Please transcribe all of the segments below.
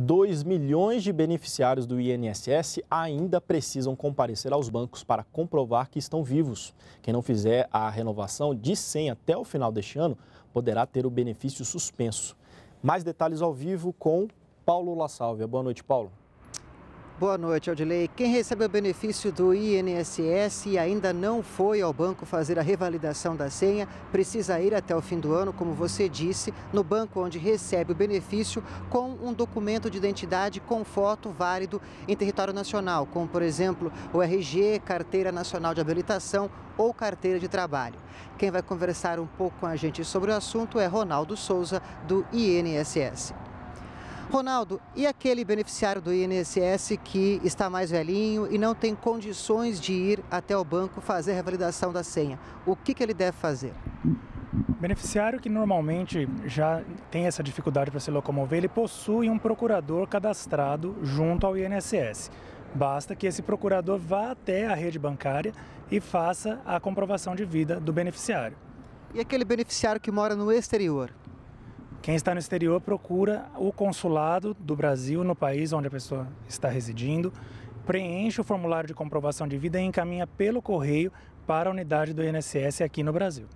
2 milhões de beneficiários do INSS ainda precisam comparecer aos bancos para comprovar que estão vivos. Quem não fizer a renovação de senha até o final deste ano poderá ter o benefício suspenso. Mais detalhes ao vivo com Paulo La Salve. Boa noite, Paulo. Boa noite, Aldilei. Quem recebeu o benefício do INSS e ainda não foi ao banco fazer a revalidação da senha, precisa ir até o fim do ano, como você disse, no banco onde recebe o benefício com um documento de identidade com foto válido em território nacional, como, por exemplo, o RG, Carteira Nacional de Habilitação ou Carteira de Trabalho. Quem vai conversar um pouco com a gente sobre o assunto é Ronaldo Souza, do INSS. Ronaldo, e aquele beneficiário do INSS que está mais velhinho e não tem condições de ir até o banco fazer a revalidação da senha? O que ele deve fazer? Beneficiário que normalmente já tem essa dificuldade para se locomover, ele possui um procurador cadastrado junto ao INSS. Basta que esse procurador vá até a rede bancária e faça a comprovação de vida do beneficiário. E aquele beneficiário que mora no exterior? Quem está no exterior procura o consulado do Brasil no país onde a pessoa está residindo, preenche o formulário de comprovação de vida e encaminha pelo correio para a unidade do INSS aqui no Brasil.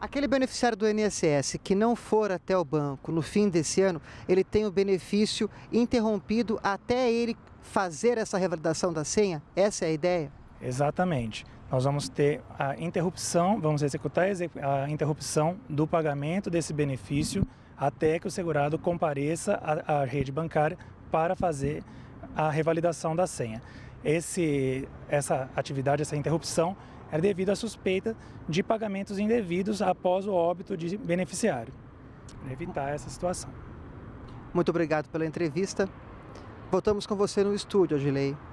Aquele beneficiário do INSS que não for até o banco no fim desse ano, ele tem o benefício interrompido até ele fazer essa revalidação da senha? Essa é a ideia? Exatamente. Nós vamos ter a interrupção, vamos executar a interrupção do pagamento desse benefício até que o segurado compareça à rede bancária para fazer a revalidação da senha. Essa atividade, essa interrupção, é devido à suspeita de pagamentos indevidos após o óbito de beneficiário, para evitar essa situação. Muito obrigado pela entrevista. Voltamos com você no estúdio, Odilei.